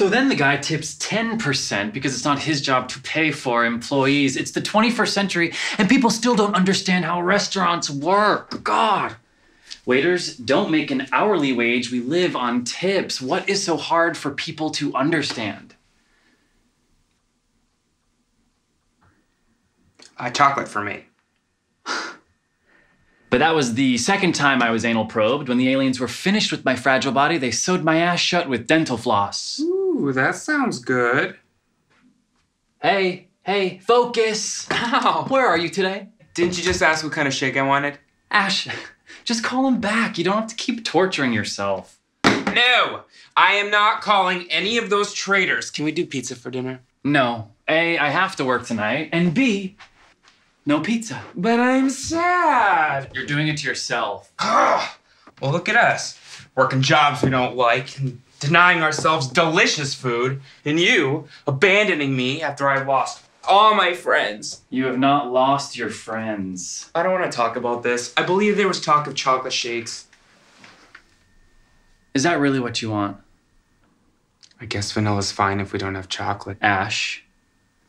So then the guy tips 10% because it's not his job to pay for employees. It's the 21st century and people still don't understand how restaurants work. God. Waiters don't make an hourly wage. We live on tips. What is so hard for people to understand? Chocolate for me. But that was the second time I was anal probed. When the aliens were finished with my fragile body, they sewed my ass shut with dental floss. Ooh, that sounds good. Hey, focus. Ow. Where are you today? Didn't you just ask what kind of shake I wanted? Ash, just call him back. You don't have to keep torturing yourself. No, I am not calling any of those traitors. Can we do pizza for dinner? No. A, I have to work tonight, and B, no pizza. But I'm sad. You're doing it to yourself. Well, look at us, working jobs we don't like, and denying ourselves delicious food, and you abandoning me after I've lost all my friends. You have not lost your friends. I don't want to talk about this. I believe there was talk of chocolate shakes. Is that really what you want? I guess vanilla's fine if we don't have chocolate. Ash,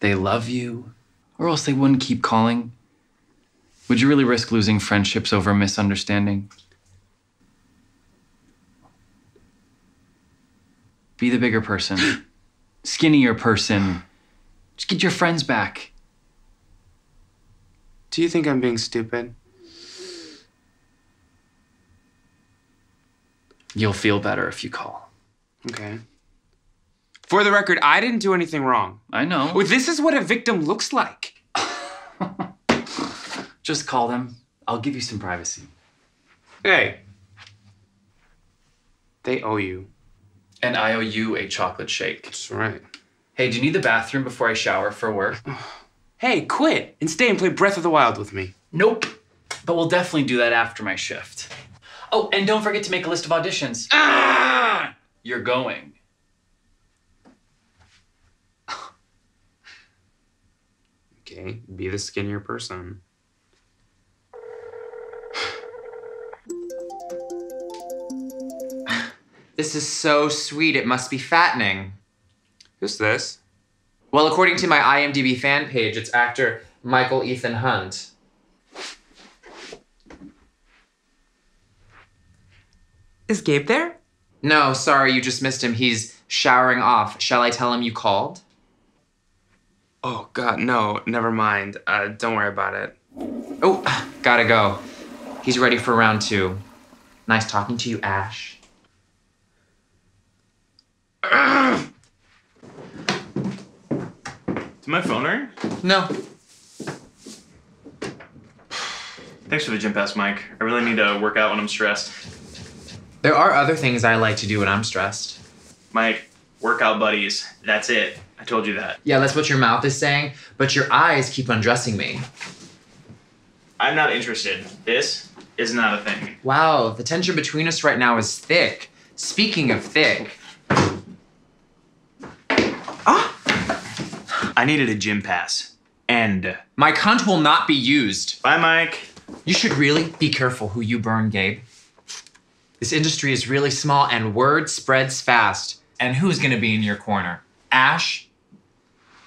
they love you. Or else they wouldn't keep calling. Would you really risk losing friendships over misunderstanding? Be the bigger person, skinnier person. Just get your friends back. Do you think I'm being stupid? You'll feel better if you call. Okay. For the record, I didn't do anything wrong. I know. Well, this is what a victim looks like. Just call them. I'll give you some privacy. Hey. They owe you. And I owe you a chocolate shake. That's right. Hey, do you need the bathroom before I shower for work? Hey, quit and stay and play Breath of the Wild with me. Nope. But we'll definitely do that after my shift. Oh, and don't forget to make a list of auditions. Ah! You're going. Okay, be the skinnier person. This is so sweet, it must be fattening. Who's this? Well, according to my IMDb fan page, it's actor Michael Ethan Hunt. Is Gabe there? No, sorry, you just missed him. He's showering off. Shall I tell him you called? Oh, God, no, never mind. Don't worry about it. Oh, gotta go. He's ready for round two. Nice talking to you, Ash. Did my phone ring? No. Thanks for the gym pass, Mike. I really need to work out when I'm stressed. There are other things I like to do when I'm stressed. Mike, workout buddies, that's it. I told you that. Yeah, that's what your mouth is saying, but your eyes keep undressing me. I'm not interested. This is not a thing. Wow, the tension between us right now is thick. Speaking of thick. Ah! I needed a gym pass. And my cunt will not be used. Bye, Mike. You should really be careful who you burn, Gabe. This industry is really small and word spreads fast. And who's gonna be in your corner? Ash?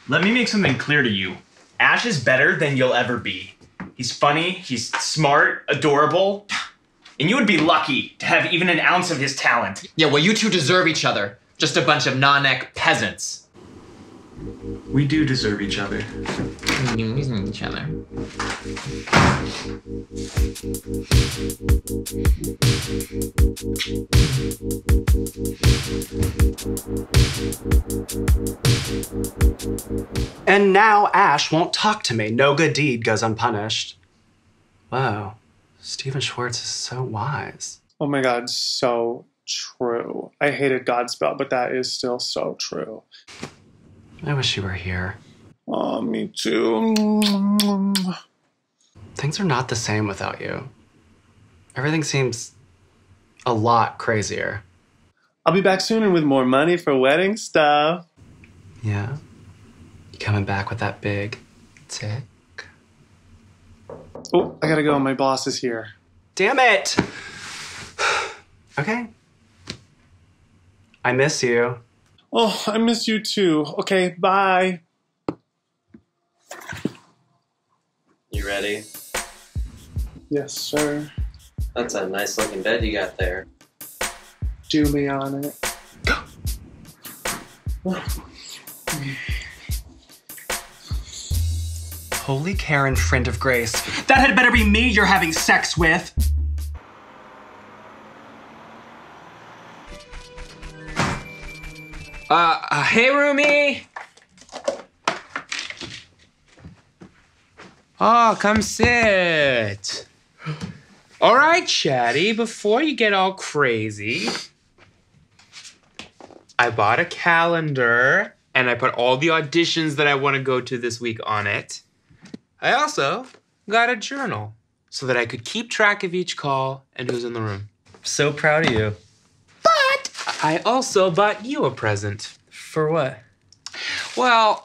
Let me make something clear to you. Ash is better than you'll ever be. He's funny, he's smart, adorable, and you would be lucky to have even an ounce of his talent. Yeah, well, you two deserve each other. Just a bunch of non-neck peasants. We do deserve each other. We deserve each other. And now Ash won't talk to me. No good deed goes unpunished. Whoa, Stephen Schwartz is so wise. Oh my God, so true. I hated Godspell, but that is still so true. I wish you were here. Oh, me too. Things are not the same without you. Everything seems a lot crazier. I'll be back soon and with more money for wedding stuff. Yeah? You coming back with that big tick? Oh, I gotta go. My boss is here. Damn it! Okay. I miss you. Oh, I miss you too. Okay, bye. You ready? Yes, sir. That's a nice looking bed you got there. Do me on it. Holy Karen, friend of Grace. That had better be me you're having sex with! Hey, roomie! Oh, come sit. All right, chatty, before you get all crazy, I bought a calendar and I put all the auditions that I want to go to this week on it. I also got a journal so that I could keep track of each call and who's in the room. So proud of you. But I also bought you a present. For what? Well,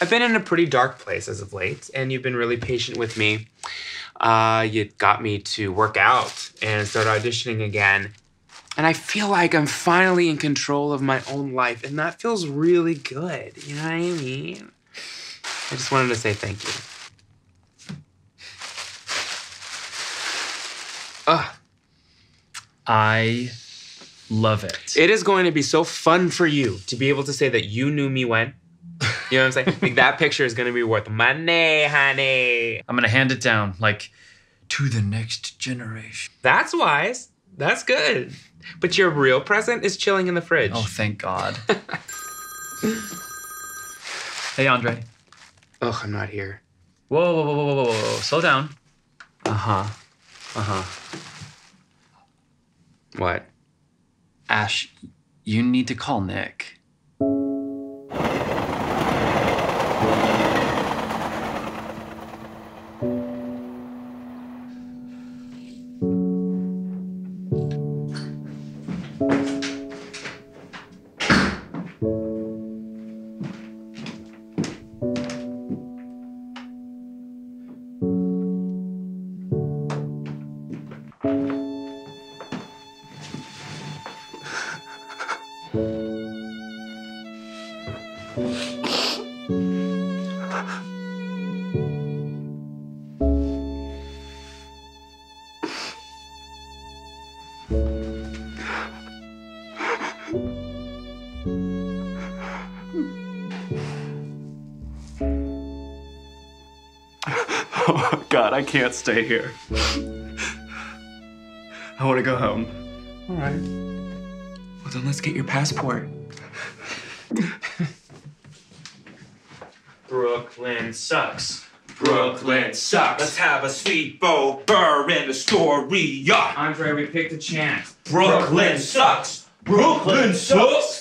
I've been in a pretty dark place as of late, and you've been really patient with me. You got me to work out and start auditioning again. And I feel like I'm finally in control of my own life, and that feels really good, you know what I mean? I just wanted to say thank you. I love it. It is going to be so fun for you to be able to say that you knew me when. You know what I'm saying? Like, that picture is going to be worth money, honey. I'm going to hand it down, like, to the next generation. That's wise. That's good. But your real present is chilling in the fridge. Oh, thank God. Hey, Andre. Ugh, I'm not here. Whoa, whoa, whoa, whoa, whoa, whoa. Slow down. What? Ash, you need to call Nick. Oh, God, I can't stay here. I want to go home. All right. Well, then let's get your passport. Brooklyn sucks. Brooklyn sucks. Let's have a sleepover in Astoria. Andre, we picked a chance. Brooklyn sucks. Brooklyn sucks.